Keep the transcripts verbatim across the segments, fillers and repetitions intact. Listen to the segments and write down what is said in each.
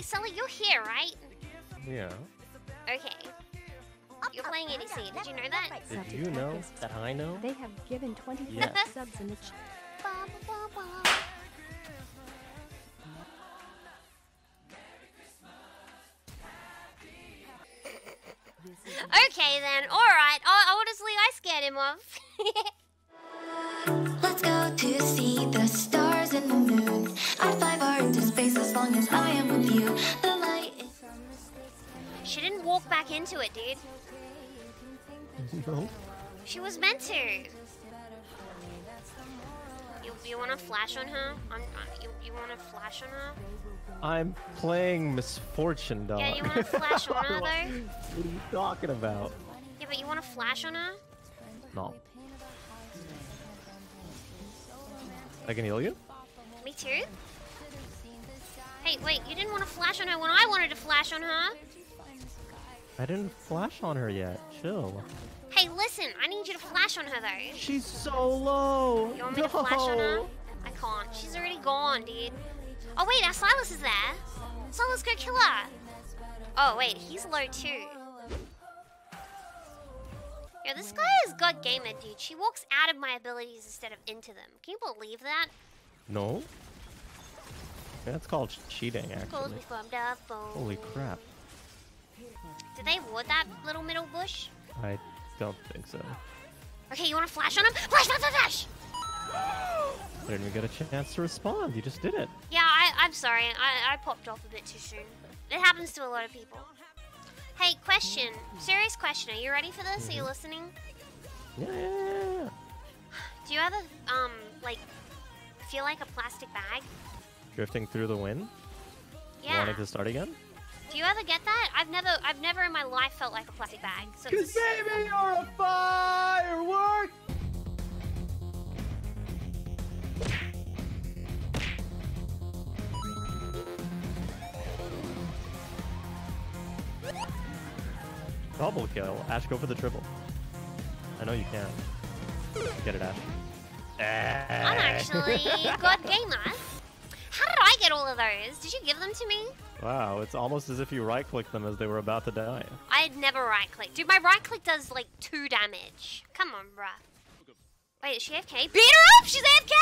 Wait, Sully, you're here, right? Yeah. Okay. You're playing A D C, did you know that? Did you know that I know? They have given twenty-five yes. subs in the chat. Okay then, alright. Oh, honestly, I scared him off. Let's go to see the stars and the moon. I'd fly far into space as long as I am with you. The light is... She didn't walk back into it, dude. No. She was meant to. You, you want to flash on her? I'm, I, you you want to flash on her? I'm playing Misfortune, dog. Yeah, you want to flash on her, though? What are you talking about? Yeah, but you want to flash on her? No. I can heal you? Me too? Hey, wait, you didn't want to flash on her when I wanted to flash on her. I didn't flash on her yet. Chill. Hey, listen, I need you to flash on her, though. She's so low. You want me no. to flash on her? I can't. She's already gone, dude. Oh, wait, our Silas is there. Silas, go kill her. Oh, wait, he's low, too. Yo, this guy has got gamer, dude. She walks out of my abilities instead of into them. Can you believe that? No. That's called cheating, actually. Holy crap. Did they ward that little middle bush? I don't think so. Okay, you want to flash on him? Flash, flash, flash, flash! I didn't even get a chance to respond. You just did it. Yeah, I, I'm sorry. I, I popped off a bit too soon. It happens to a lot of people. Hey, question. Serious question. Are you ready for this? Mm-hmm. Are you listening? Yeah, yeah, yeah. Do you ever, um, like, feel like a plastic bag? Drifting through the wind? Yeah. Wanting to start again? Do you ever get that? I've never, I've never in my life felt like a plastic bag. So it's a... baby, you're a firework. Double kill. Ash, go for the triple. I know you can. Get it, Ash. I'm actually God gamer. How did I get all of those? Did you give them to me? Wow, it's almost as if you right-clicked them as they were about to die. I'd never right-click. Dude, my right-click does, like, two damage. Come on, bruh. Wait, is she A F K? Beat her up! She's A F K!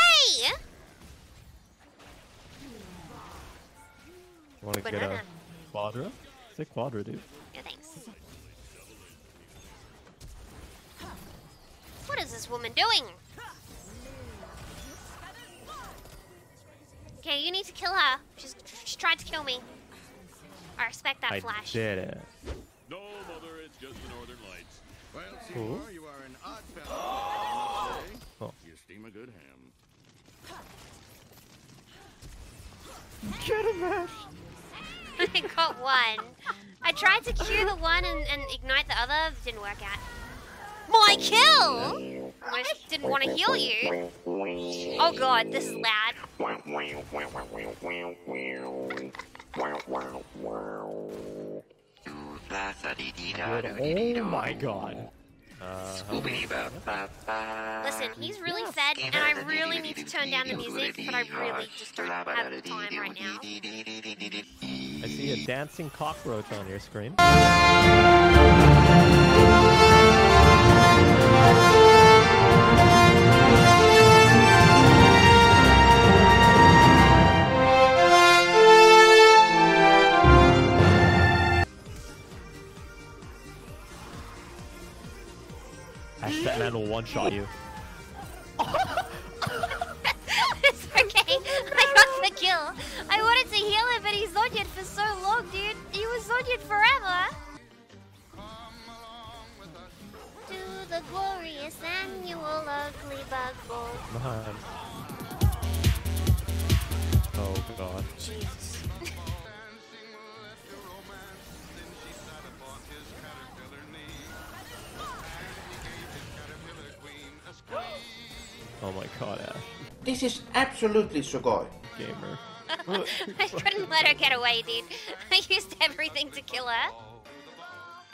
You wanna Banana. get a quadra? It's a quadra, dude. Yeah, thanks. What is this woman doing? Okay, you need to kill her. She's, she tried to kill me. I respect that I flash. I did it. No, mother, it's just the northern lights. Well, cool. You are an odd fellow. Oh. You steam a good ham. Get him, Ash. I got one. I tried to cue the one and, and ignite the other. Didn't work out. My kill! I didn't want to heal you. Oh god, this is loud. Oh my god. Uh, Listen, he's really fed, and I really need to turn down the music, but I really just don't have time right now. I see a dancing cockroach on your screen. That man will one-shot you. It's okay. I got the kill. I wanted to heal him, but he's zodiac for so long, dude. He was zodiac forever. To the glorious annual ugly bug bowl. Oh god. Jesus. Oh my god, Ash. This is absolutely sugoi. Gamer. I couldn't let her get away, dude. I used everything to kill her.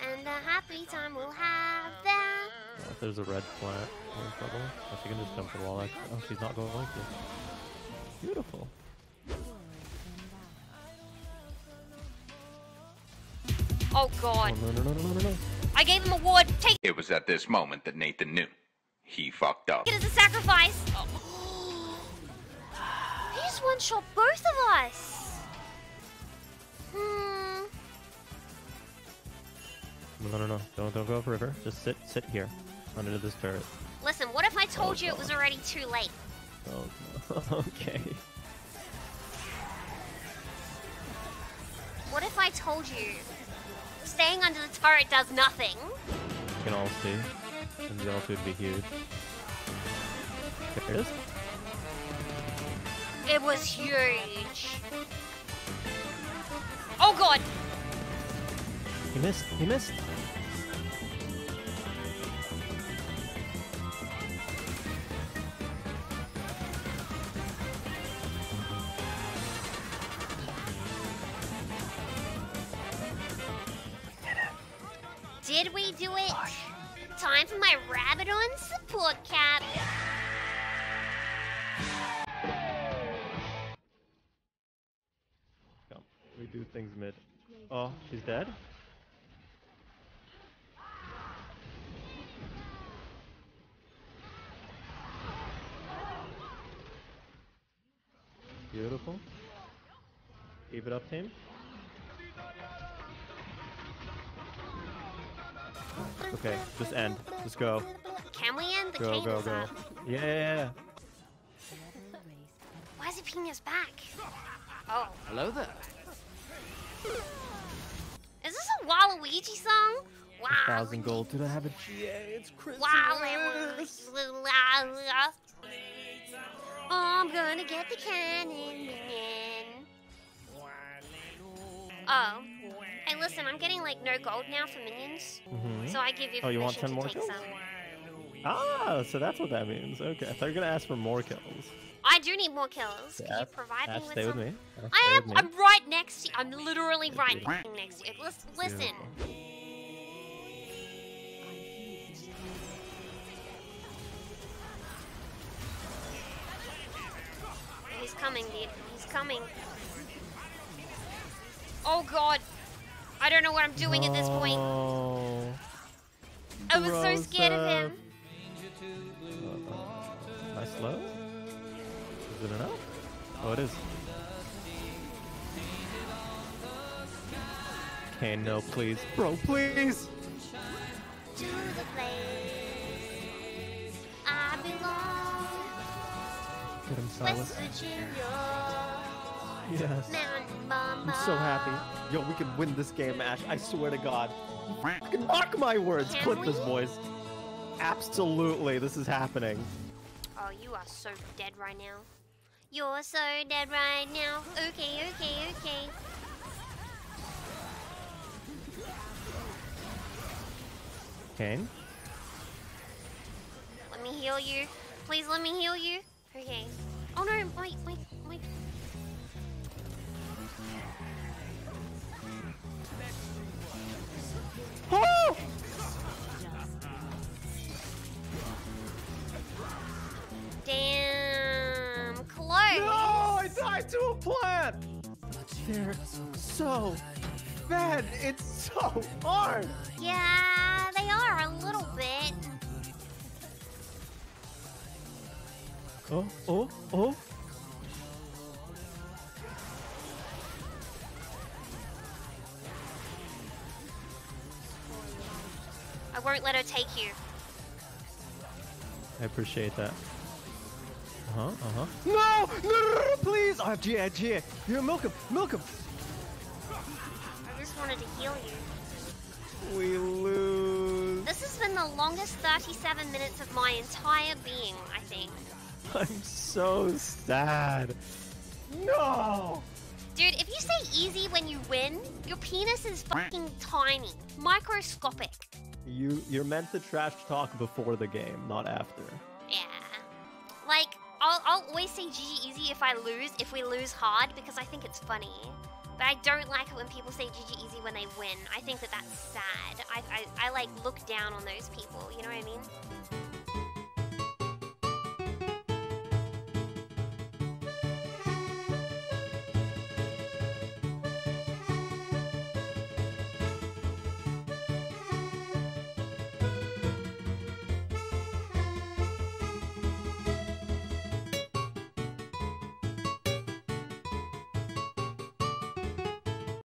And a happy time we'll have that. Oh, if there's a red flat, no trouble. Oh, she can just jump the wall. Like, oh, she's not going like this. Beautiful. Oh god. Oh, no, no, no, no, no, no. I gave him a ward. Take it. It was at this moment that Nathan knew. He fucked up. It is a sacrifice. Oh. He just one-shot both of us. Hmm. No, no, no. Don't, don't go up river. Just sit, sit here. Under this turret. Listen, what if I told oh, you god. It was already too late? Oh, no. Okay. What if I told you staying under the turret does nothing? You can all see. And the ult would be huge. There it is. It was huge. Oh god! He missed. He missed. Did we do it? Time for my rabbit on support cap. We do things mid. Oh, she's dead? Beautiful. Keep it up, team. Okay, just end. Just go. Can we end? The go, go, is go. Up. Yeah, yeah, yeah. Why is it pinging us back? Oh. Hello there. Is this a Waluigi song? Wow. A thousand gold. Did I have a G A? It's Christmas. I'm gonna get the cannon. Oh. Hey, listen, I'm getting like no gold now for minions. Mm-hmm. So I give you permission. Oh, you want ten more kills? Some. Ah, so that's what that means. Okay, I thought you were gonna ask for more kills. I do need more kills. Yeah, can you provide me with some? Me. I am. I'm right next to you. I'm literally It'd right be. next to you. Listen. listen. He's coming, dude. He's coming. Oh god. I don't know what I'm doing no. at this point. I was Rosa. so scared of him. Am I slow? Is it enough? Oh, it is. Okay, no, please. Bro, please! To the place I belong. Get him, Silas. Yes. I'm so happy. Yo, we can win this game, Ash. I swear to God. Mark my words. Can Clip we? this, boys. Absolutely, this is happening. Oh, you are so dead right now. You're so dead right now. Okay, okay, okay. Kane? Let me heal you. Please let me heal you. Okay. Oh no, wait, wait, wait. Oh! Damn, close. No, I died to a plant. They're so bad. It's so hard. Yeah, they are a little bit. Oh, oh, oh. I won't let her take you. I appreciate that. Uh-huh, uh-huh. No! No, no, no, please! I have G A, G A. Here, milk him, milk him. I just wanted to heal you. We lose. This has been the longest thirty-seven minutes of my entire being, I think. I'm so sad. No! Dude, if you say easy when you win, your penis is fucking tiny. Microscopic. You, you're meant to trash talk before the game, not after. Yeah. Like, I'll, I'll always say G G easy if I lose, if we lose hard, because I think it's funny. But I don't like it when people say G G easy when they win. I think that that's sad. I, I, I like, look down on those people, you know what I mean?